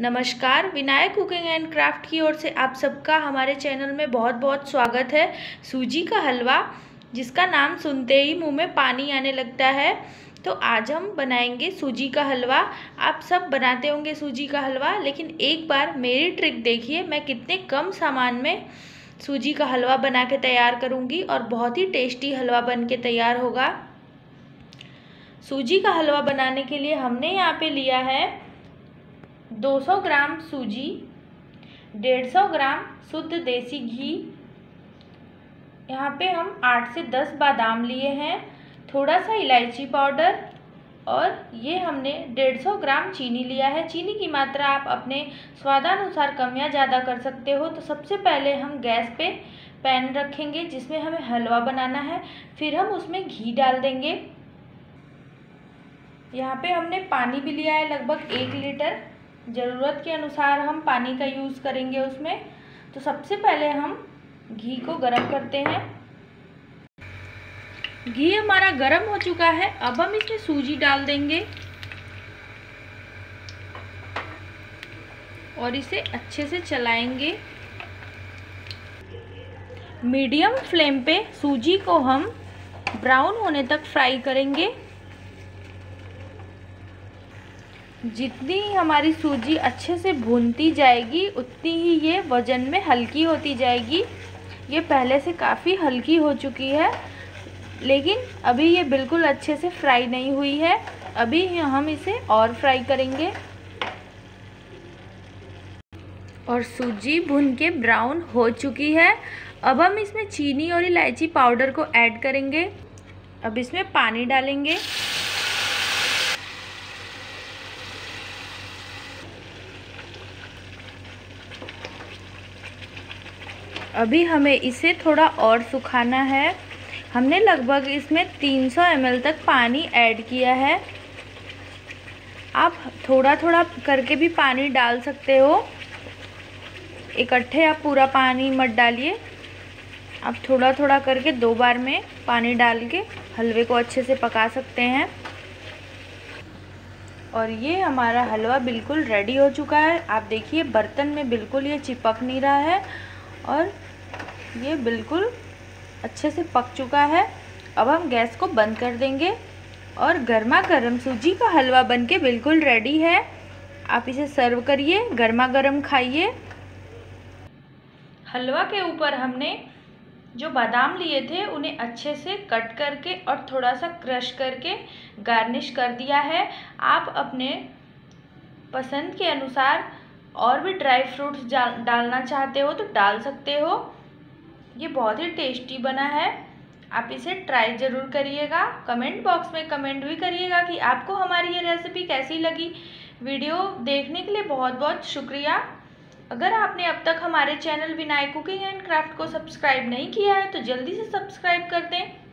नमस्कार, Vinayak cooking and craft की ओर से आप सबका हमारे चैनल में बहुत बहुत स्वागत है। सूजी का हलवा, जिसका नाम सुनते ही मुंह में पानी आने लगता है, तो आज हम बनाएंगे सूजी का हलवा। आप सब बनाते होंगे सूजी का हलवा, लेकिन एक बार मेरी ट्रिक देखिए, मैं कितने कम सामान में सूजी का हलवा बना के तैयार करूँगी और बहुत ही टेस्टी हलवा बन के तैयार होगा। सूजी का हलवा बनाने के लिए हमने यहाँ पे लिया है 200 ग्राम सूजी, 150 ग्राम शुद्ध देसी घी, यहाँ पे हम 8 से 10 बादाम लिए हैं, थोड़ा सा इलायची पाउडर और ये हमने 150 ग्राम चीनी लिया है। चीनी की मात्रा आप अपने स्वादानुसार कम या ज़्यादा कर सकते हो। तो सबसे पहले हम गैस पे पैन रखेंगे जिसमें हमें हलवा बनाना है, फिर हम उसमें घी डाल देंगे। यहाँ पे हमने पानी भी लिया है, लगभग 1 लीटर। ज़रूरत के अनुसार हम पानी का यूज़ करेंगे उसमें। तो सबसे पहले हम घी को गरम करते हैं। घी हमारा गरम हो चुका है, अब हम इसमें सूजी डाल देंगे और इसे अच्छे से चलाएंगे। मीडियम फ्लेम पे सूजी को हम ब्राउन होने तक फ्राई करेंगे। जितनी हमारी सूजी अच्छे से भूनती जाएगी, उतनी ही ये वज़न में हल्की होती जाएगी। ये पहले से काफ़ी हल्की हो चुकी है, लेकिन अभी ये बिल्कुल अच्छे से फ्राई नहीं हुई है। अभी हम इसे और फ्राई करेंगे। और सूजी भून के ब्राउन हो चुकी है, अब हम इसमें चीनी और इलायची पाउडर को ऐड करेंगे। अब इसमें पानी डालेंगे। अभी हमें इसे थोड़ा और सुखाना है। हमने लगभग इसमें 300 ml तक पानी ऐड किया है। आप थोड़ा थोड़ा करके भी पानी डाल सकते हो, इकट्ठे आप पूरा पानी मत डालिए। आप थोड़ा थोड़ा करके 2 बार में पानी डाल के हलवे को अच्छे से पका सकते हैं। और ये हमारा हलवा बिल्कुल रेडी हो चुका है। आप देखिए, बर्तन में बिल्कुल ये चिपक नहीं रहा है और ये बिल्कुल अच्छे से पक चुका है। अब हम गैस को बंद कर देंगे और गर्मा गर्म सूजी का हलवा बनके बिल्कुल रेडी है। आप इसे सर्व करिए, गर्मा गर्म खाइए। हलवा के ऊपर हमने जो बादाम लिए थे उन्हें अच्छे से कट करके और थोड़ा सा क्रश करके गार्निश कर दिया है। आप अपने पसंद के अनुसार और भी ड्राई फ्रूट्स डालना चाहते हो तो डाल सकते हो। ये बहुत ही टेस्टी बना है, आप इसे ट्राई ज़रूर करिएगा। कमेंट बॉक्स में कमेंट भी करिएगा कि आपको हमारी ये रेसिपी कैसी लगी। वीडियो देखने के लिए बहुत बहुत शुक्रिया। अगर आपने अब तक हमारे channel Vinayak cooking and craft को सब्सक्राइब नहीं किया है तो जल्दी से सब्सक्राइब कर दें।